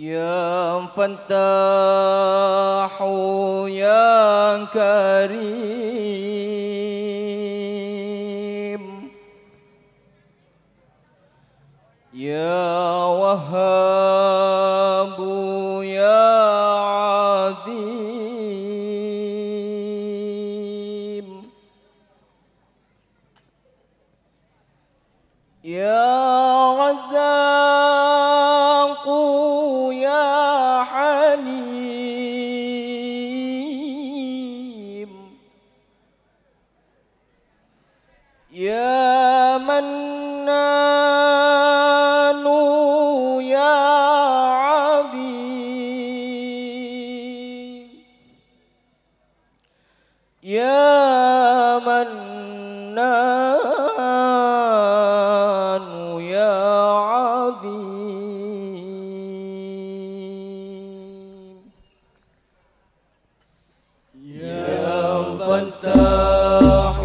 يا فتاح يا كريم يا وهاب يا عظيم يا يا منان يا عظيم يا منان يا عظيم يا فتاح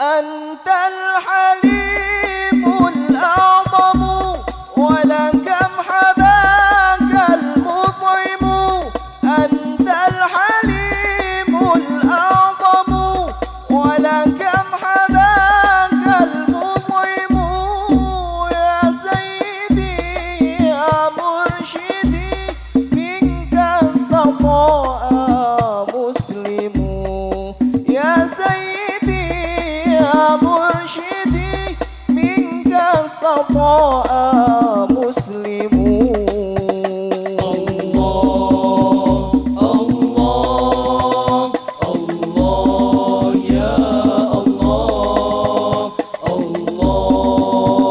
أنت الحليم الأعظم ولك محباك المطعم أنت الحليم الأعظم ولك محباك المطعم يا سيدي يا مرشدي منك استطاع مسلم يا سيدي يا مرشدي منك استطاع مسلم الله الله الله يا الله الله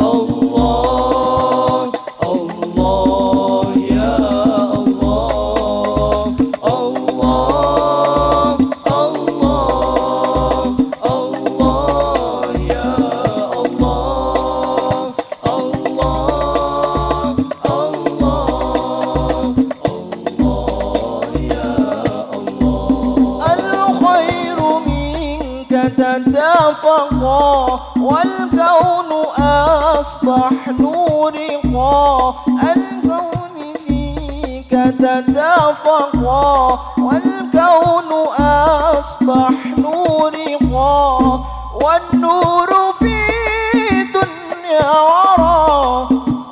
الله الله يا الله الله الله تدافقا والكون أصبح نورقا الكون فيك تدافقا والكون أصبح نورقا والنور في دنيا ورا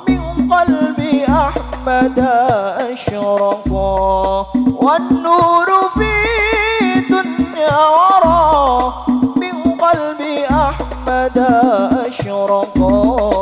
من قلب أحمد أشرقا والنور في دنيا ورا قلبي أحمد أشرقا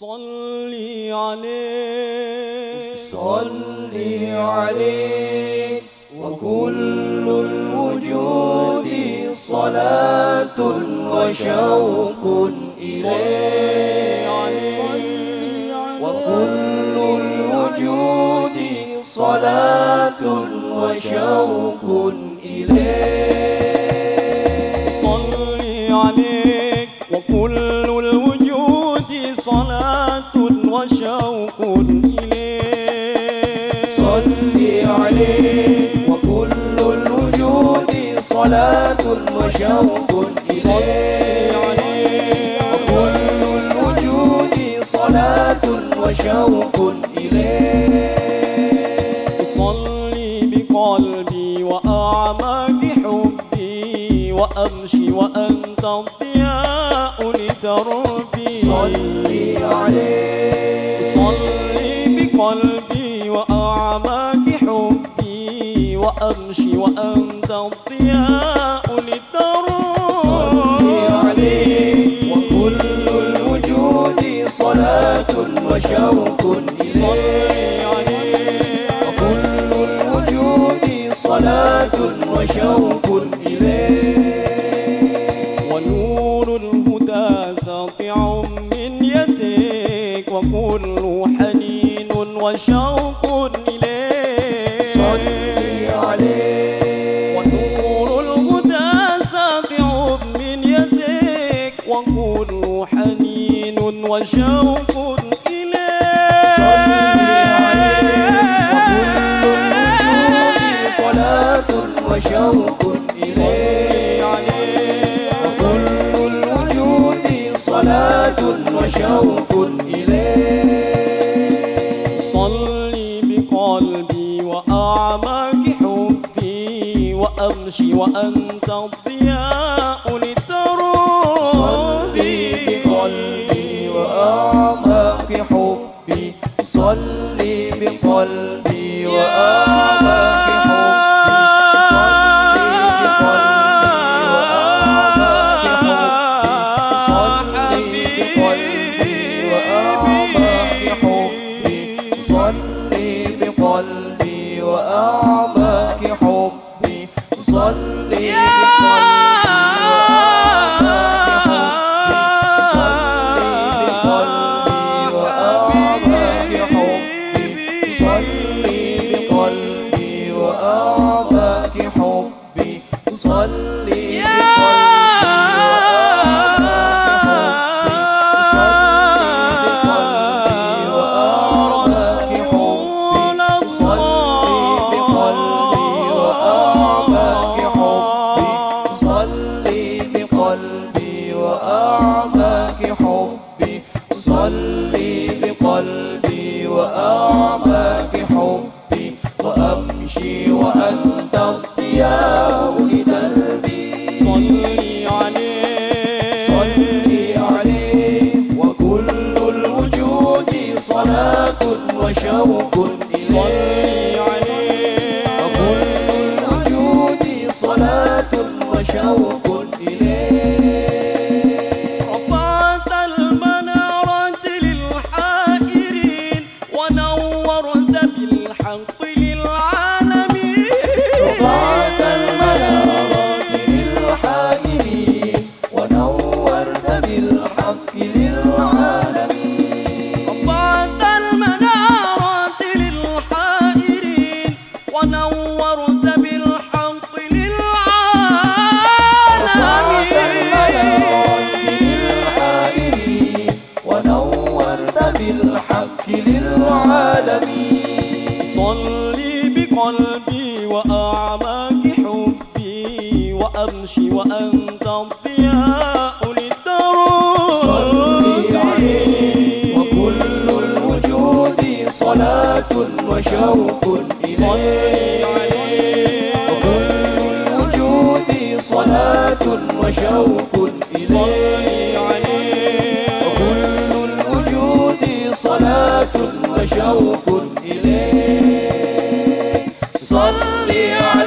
صلي عليك صلي عليك وكل الوجود صلاة وشوق إليك وكل الوجود صلاة وشوق إليك صلي عليك وكل الوجود صلاة وشوق إليك صلي عليك وكل الوجود صلاة وشوق إليك وكل الوجود صلاة وشوق إليك صلي بقلبي وأعمى في حبي وأمشي وأنت الضياء لتربي صلي عليك صلي بقلبي وأعمى في حبي وأمشي وأنت الضياء لتربي صلي عليك وكل الوجود صلاة وشوق إليك وكل الوجود صلاة وشوق إليك ونور الهدى ساطع من يديك وكل حنين وشوق إليك صلي عليك ونور الهدى ساطع من يديك وكل حنين وشوق وشوق إليك وكل الوجود صلاة وشوق إليك صلي بقلبي وأعماق حبي وأمشي وأنت الضياء لتروح صلي بقلبي وأعماق حبي صلي بقلبي وأعماق صلاة وشوق إليك صلي على